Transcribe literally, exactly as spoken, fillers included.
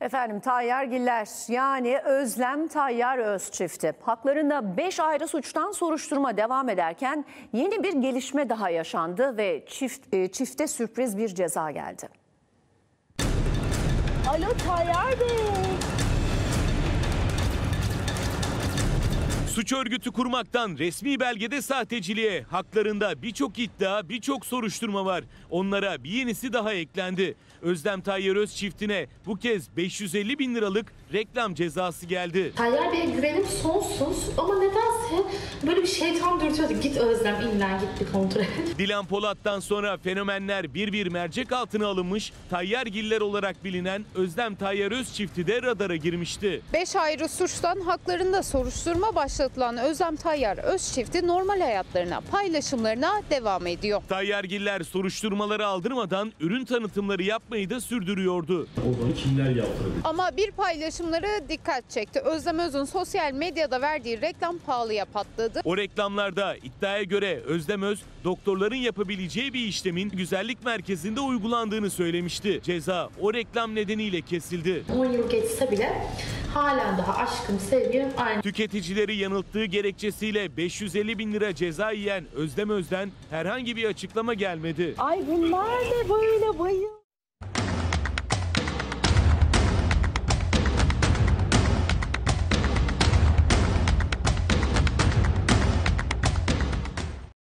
Efendim Tayyargiller yani Özlem Tayyar Özçift'i haklarında beş ayrı suçtan soruşturma devam ederken yeni bir gelişme daha yaşandı ve çift, e, çifte sürpriz bir ceza geldi. Alo Tayyar Bey. Suç örgütü kurmaktan resmi belgede sahteciliğe, haklarında birçok iddia, birçok soruşturma var. Onlara bir yenisi daha eklendi. Özlem Tayyar Özçift'ine bu kez beş yüz elli bin liralık reklam cezası geldi. Tayyar Bey'e güvenim sonsuz ama nedense böyle bir şeytan dürtüyordu. Git Özlem, inlen git bir kontrol et. Dilan Polat'tan sonra fenomenler bir bir mercek altına alınmış, Tayyargiller olarak bilinen Özlem Tayyar Özçift'i de radara girmişti. beş ayrı suçtan haklarında soruşturma başladı. Özlem Tayyar Özçift'i normal hayatlarına, paylaşımlarına devam ediyor. Tayyargiller soruşturmaları aldırmadan ürün tanıtımları yapmayı da sürdürüyordu. Onu kimler yaptırdı? Ama bir paylaşımları dikkat çekti. Özlem Öz'ün sosyal medyada verdiği reklam pahalıya patladı. O reklamlarda iddiaya göre Özlem Öz doktorların yapabileceği bir işlemin güzellik merkezinde uygulandığını söylemişti. Ceza o reklam nedeniyle kesildi. on yıl geçse bile halen daha aşkım, sevgim aynı. Tüketicileri yanılttığı gerekçesiyle beş yüz elli bin lira ceza yiyen Özlem Öz'den herhangi bir açıklama gelmedi. Ay bunlar da böyle bayılıyor.